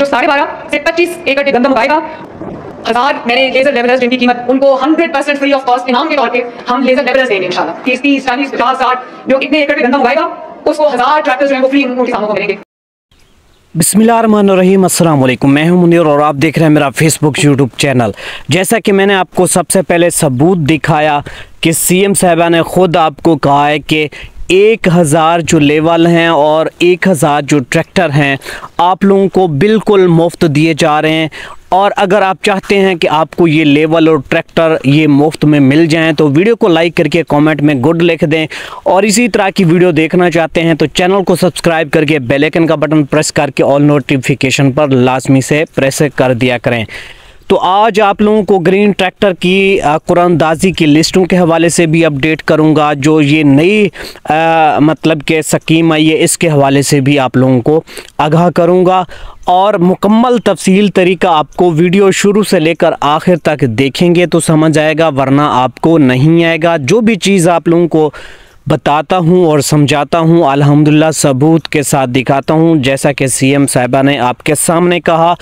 जो 12.5 से 25 एकड़ के गंदम उगाएगा, 1000 मैंने लेजर लेवलर्स जिनकी कीमत उनको 100% फ्री ऑफ कॉस्ट इनाम के तौर पे हम लेजर लेवलर्स देंगे इंशाल्लाह। 30, 40, 50, 60 जो इतने एकड़ के गंदम उगाएगा उसको 1000 ट्रैक्टर जो है वो फ्री किसानों को मिलेंगे। बिस्मिल्लाहिर्रहमानिर्रहीम, अस्सलाम वालेकुम, मैं हूं मुनीर और आप देख रहे हैं मेरा फेसबुक यूट्यूब चैनल। जैसा कि मैंने आपको सबसे पहले सबूत दिखाया कि सीएम साहबा ने खुद आपको कहा है कि 1000 जो लेवल हैं और 1000 जो ट्रैक्टर हैं आप लोगों को बिल्कुल मुफ्त दिए जा रहे हैं। और अगर आप चाहते हैं कि आपको ये लेवल और ट्रैक्टर ये मुफ्त में मिल जाएं तो वीडियो को लाइक करके कमेंट में गुड लिख दें, और इसी तरह की वीडियो देखना चाहते हैं तो चैनल को सब्सक्राइब करके बेल आइकन का बटन प्रेस करके ऑल नोटिफिकेशन पर लाजमी से प्रेस कर दिया करें। तो आज आप लोगों को ग्रीन ट्रैक्टर की कुरानदाजी की लिस्टों के हवाले से भी अपडेट करूंगा, जो ये नई मतलब के स्कीम आई है इसके हवाले से भी आप लोगों को आगाह करूंगा, और मुकम्मल तफसील तरीका आपको वीडियो शुरू से लेकर आखिर तक देखेंगे तो समझ आएगा, वरना आपको नहीं आएगा। जो भी चीज़ आप लोगों को बताता हूं और समझाता हूं अल्हम्दुलिल्लाह सबूत के साथ दिखाता हूं, जैसा कि सीएम साहिबा ने आपके सामने कहा।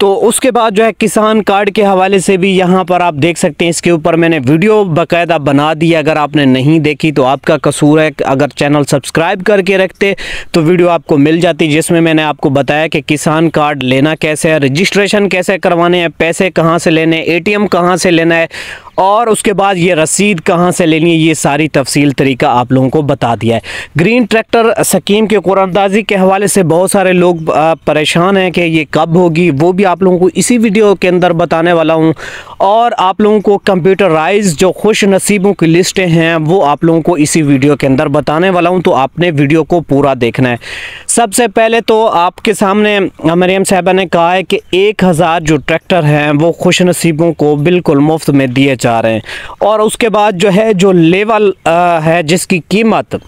तो उसके बाद जो है किसान कार्ड के हवाले से भी यहाँ पर आप देख सकते हैं, इसके ऊपर मैंने वीडियो बाकायदा बना दी, अगर आपने नहीं देखी तो आपका कसूर है। अगर चैनल सब्सक्राइब करके रखते तो वीडियो आपको मिल जाती, जिसमें मैंने आपको बताया कि किसान कार्ड लेना कैसे है, रजिस्ट्रेशन कैसे करवाने हैं, पैसे कहाँ से लेने हैं, ATM कहाँ से लेना है, और उसके बाद ये रसीद कहाँ से लेनी है, ये सारी तफसील तरीका आप लोगों को बता दिया है। ग्रीन ट्रैक्टर स्कीम के कुरानदाजी के हवाले से बहुत सारे लोग परेशान हैं कि ये कब होगी, वो भी आप लोगों को इसी वीडियो के अंदर बताने वाला हूँ। और आप लोगों को कंप्यूटराइज जो खुश नसीबों की लिस्टें हैं वो आप लोगों को इसी वीडियो के अंदर बताने वाला हूँ, तो आपने वीडियो को पूरा देखना है। सबसे पहले तो आपके सामने मरियम साहिबा ने कहा है कि 1000 जो ट्रैक्टर हैं वो खुश नसीबों को बिल्कुल मुफ्त में दिए जा रहे हैं। और उसके बाद जो है जो लेवल है जिसकी कीमत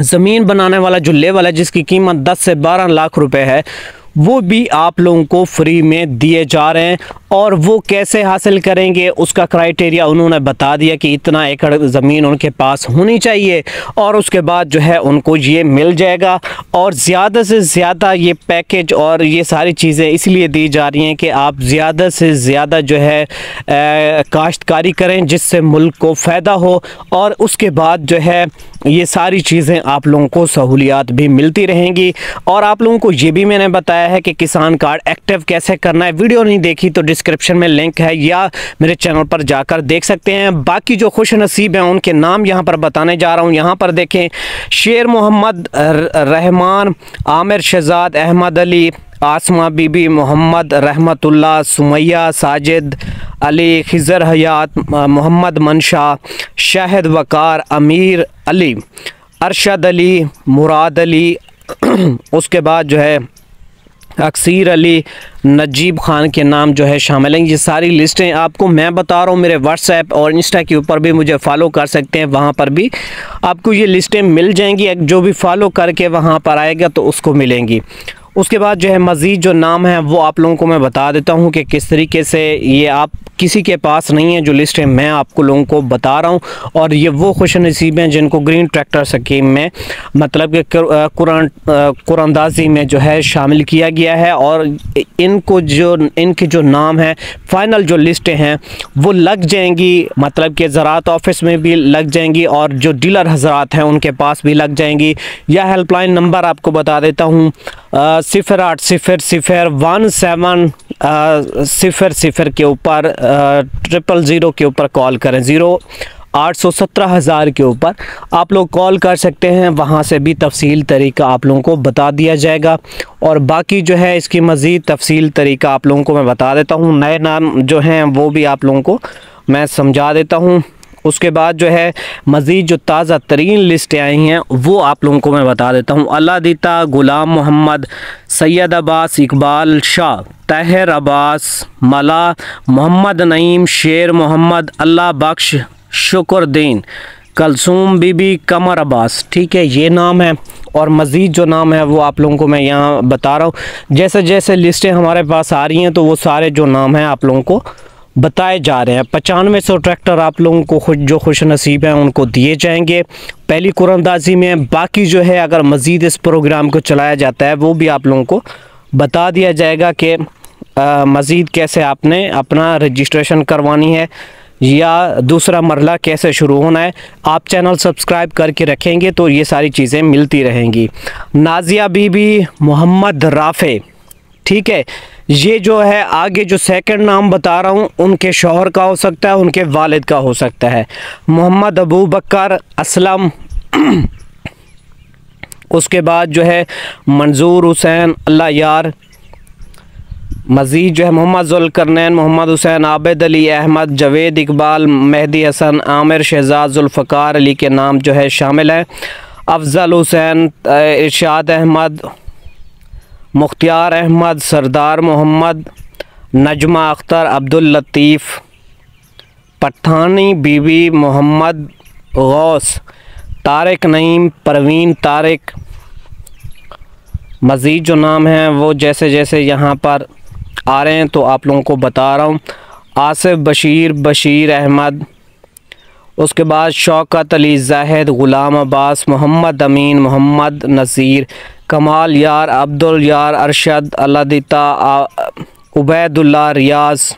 ज़मीन बनाने वाला जो लेवल है जिसकी कीमत 10 से 12 लाख रुपए है वो भी आप लोगों को फ्री में दिए जा रहे हैं। और वो कैसे हासिल करेंगे उसका क्राइटेरिया उन्होंने बता दिया कि इतना एकड़ ज़मीन उनके पास होनी चाहिए, और उसके बाद जो है उनको ये मिल जाएगा। और ज़्यादा से ज़्यादा ये पैकेज और ये सारी चीज़ें इसलिए दी जा रही हैं कि आप ज़्यादा से ज़्यादा जो है काश्तकारी करें जिससे मुल्क को फ़ायदा हो, और उसके बाद जो है ये सारी चीज़ें आप लोगों को सहूलियात भी मिलती रहेंगी। और आप लोगों को ये भी मैंने बताया है कि किसान कार्ड एक्टिव कैसे करना है, वीडियो नहीं देखी तो डिस्क्रिप्शन में लिंक है या मेरे चैनल पर जाकर देख सकते हैं। बाकी जो खुश नसीब हैं उनके नाम यहाँ पर बताने जा रहा हूँ, यहाँ पर देखें शेर मोहम्मद, रहमान, आमिर शहजाद, अहमद अली, आसमा बीबी, मोहम्मद रहमतुल्ला, सुमैया, साजिद अली, खिजर हयात, मोहम्मद मनशा, शाहिद वकार, अमीर अली, अरशद अली, मुराद अली, उसके बाद जो है अक्सीर अली, नजीब खान के नाम जो है शामिल हैं। ये सारी लिस्टें आपको मैं बता रहा हूँ, मेरे व्हाट्सएप और इंस्टा के ऊपर भी मुझे फॉलो कर सकते हैं, वहाँ पर भी आपको ये लिस्टें मिल जाएंगी, जो भी फॉलो करके वहाँ पर आएगा तो उसको मिलेंगी। उसके बाद जो है मज़ीद जो नाम है वो आप लोगों को मैं बता देता हूँ कि किस तरीके से ये आप किसी के पास नहीं है, जो लिस्ट है मैं आपको लोगों को बता रहा हूँ। और ये वो खुश नसीब हैं जिनको ग्रीन ट्रैक्टर स्कीम में मतलब कि कुरानदाजी में जो है शामिल किया गया है, और इनको जो इनके जो नाम हैं फाइनल जो लिस्टें हैं वो लग जाएंगी, मतलब कि ज़रात ऑफिस में भी लग जाएंगी और जो डीलर हजरात हैं उनके पास भी लग जाएंगी। या हेल्पलाइन नंबर आपको बता देता हूँ 0800 1700 के ऊपर 000 के ऊपर कॉल करें, 0800 17000 के ऊपर आप लोग कॉल कर सकते हैं, वहाँ से भी तफसील तरीका आप लोगों को बता दिया जाएगा। और बाकी जो है इसकी मज़ीद तफसील तरीका आप लोगों को मैं बता देता हूँ, नए नाम जो हैं वो भी आप लोगों को मैं समझा देता हूँ। उसके बाद जो है मज़ीद जो ताज़ा तरीन लिस्टें आई हैं वो आप लोगों को मैं बता देता हूँ। अलादीता, गुलाम मोहम्मद, सैयद अब्बास, इकबाल शाह, ताहिर अब्बास, मला, मोहम्मद नईम, शेर मोहम्मद, अल्लाह बख्श, शुक्रदीन, कलसूम बीबी, कमर अब्बास, ठीक है, ये नाम है। और मज़ीद जो नाम है वो आप लोगों को मैं यहाँ बता रहा हूँ, जैसे जैसे लिस्टें हमारे पास आ रही हैं तो वो सारे जो नाम हैं आप लोगों को बताए जा रहे हैं। 9500 ट्रैक्टर आप लोगों को जो खुश नसीब हैं उनको दिए जाएंगे पहली कुरानदाजी में। बाकी जो है अगर मज़ीद इस प्रोग्राम को चलाया जाता है वो भी आप लोगों को बता दिया जाएगा कि मज़ीद कैसे आपने अपना रजिस्ट्रेशन करवानी है या दूसरा मरला कैसे शुरू होना है। आप चैनल सब्सक्राइब करके रखेंगे तो ये सारी चीज़ें मिलती रहेंगी। नाजिया बीबी मोहम्मद राफ़े, ठीक है, ये जो है आगे जो सेकंड नाम बता रहा हूँ उनके शौहर का हो सकता है, उनके वालिद का हो सकता है। मोहम्मद अबू बकर असलम, उसके बाद जो है मंजूर हुसैन अल्लाह यार, मज़ीद जो है मोहम्मद जुल्करनैन, मोहम्मद हुसैन, आबिद अली अहमद, जावेद इकबाल, मेहदी हसन, आमिर शहजाद, जुल्फ़कार अली के नाम जो है शामिल हैं। अफजल हुसैन, इरशाद अहमद, मुख्तियार अहमद, सरदार मोहम्मद, नजमा अख्तर, अब्दुल लतीफ़ पठानी बीवी, मोहम्मद गौस, तारिक नईम, परवीन तारिक। मज़ीद जो नाम हैं वो जैसे जैसे यहाँ पर आ रहे हैं तो आप लोगों को बता रहा हूँ। आसिफ बशीर, बशीर अहमद, उसके बाद शौकत अली जाहिद, ग़ुलाम अब्बास, मोहम्मद अमीन, मोहम्मद नज़ीर, कमाल यार, अब्दुल यार, अरशद, अलदिता, उबैदुल्ला रियाज़,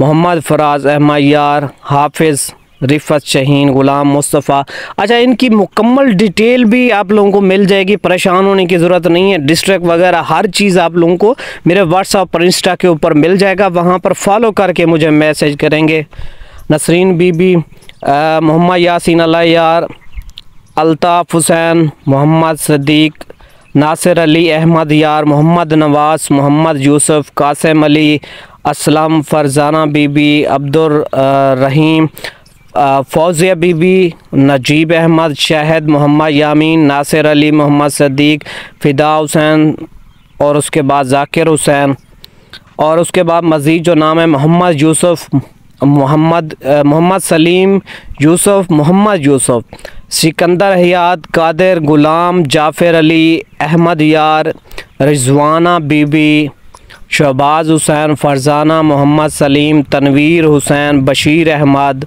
मोहम्मद फराज, अहमद यार, हाफिज़, रिफ़त शहीन, ग़ुलाम मुस्तफ़ा। अच्छा, इनकी मुकम्मल डिटेल भी आप लोगों को मिल जाएगी, परेशान होने की ज़रूरत नहीं है। डिस्ट्रिक्ट वगैरह हर चीज़ आप लोगों को मेरे व्हाट्सएप पर, इंस्टा के ऊपर मिल जाएगा, वहाँ पर फॉलो करके मुझे मैसेज करेंगे। नसरीन बीबी, मोहम्मद यासीन अल्लाह यार, अल्ताफ़ हुसैन, मोहम्मद सदीक़, नासिर अली अहमद यार, मोहम्मद नवास, मोहम्मद यूसुफ़, कासिम अली असलम, फ़रजाना बीबी, अब्दुल रहीम, फौजिया बीबी, नजीब अहमद, शाहिद, मोहम्मद यामीन, नासिर अली, मोहम्मद सदीक़, फ़िदा हुसैन और उसके बाद ज़ाकिर हुसैन। और उसके बाद मज़ीद जो नाम है मोहम्मद यूसुफ़, मोहम्मद सलीम यूसुफ़, मोहम्मद यूसुफ़, सिकंदर हयात, कादिर, ग़ुलाम, जाफ़िर अली, अहमद यार, रिजवाना बीबी, शहबाज़ हुसैन, फ़रज़ाना, मोहम्मद सलीम, तनवीर हुसैन, बशीर अहमद,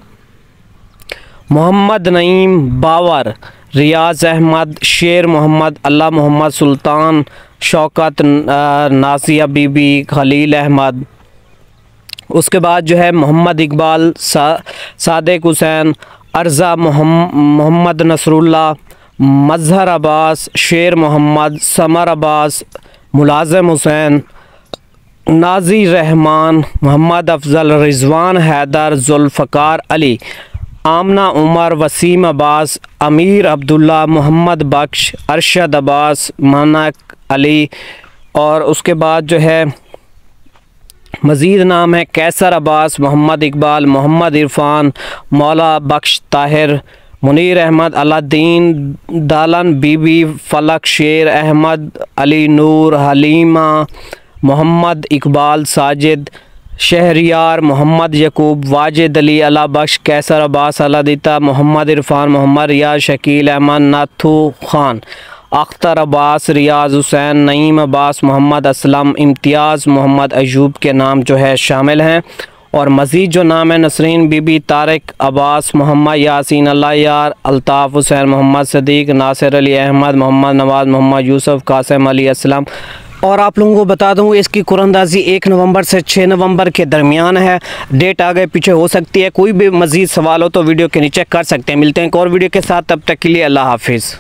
मोहम्मद नईम, बावर, रियाज़ अहमद, शेर मोहम्मद, अल्लाह मोहम्मद सुल्तान, शौकत, नासिया बीबी, खलील अहमद, उसके बाद जो है मोहम्मद इकबाल, सादिक हुसैन, अर्ज़ा, मोहम्मद नसरुल्ला, मजहर अब्बास, शेर मोहम्मद, समर अब्बास, मुलाज़िम हुसैन, नाज़ी रहमान, मोहम्मद अफजल, रिजवान हैदर, जुल्फ़कार अली, आमना उमर, वसीम अब्बास, अमीर अब्दुल्ला, मोहम्मद बख्श, अरशद अब्बास, मानक अली। और उसके बाद जो है मज़ीद नाम है कैसर अब्बास, मोहम्मद इकबाल, मोहम्मद इरफान, मौला बख्श, ताहिर, मुनीर अहमद, अलादीन, दालन बीबी, फलक, शेर अहमद, अली नूर, हलीमा, मोहम्मद इकबाल, साजिद, शहरियार, मोहम्मद यकूब, वाजिद अली, अला बख्श, कैसर अब्बास, अलादिता, मोहम्मद इरफान, मोहम्मद रियाज, शकील अहमद, नाथू खान, अख्तर अब्बास, रियाज़ हुसैन, नईम अब्बास, मोहम्मद असलम, इम्तियाज़, मोहम्मद अयूब के नाम जो है शामिल हैं। और मज़ीद जो नाम है नसरीन बीबी, तारिक अब्बास, मोहम्मद यासीन अल्लाह यार, अल्ताफ़ हुसैन, मोहम्मद सदीक़, नासिर अली अहमद, मोहम्मद नवाज़, मोहम्मद यूसुफ़, कासिम अली असलम। और आप लोगों को बता दूं इसकी कुरानदाज़ी 1 नवंबर से 6 नवंबर के दरमियान है, डेट आगे पीछे हो सकती है। कोई भी मज़ीद सवाल हो तो वीडियो के नीचे कर सकते हैं। मिलते हैं एक और वीडियो के साथ, तब तक के लिए अल्लाह हाफिज़।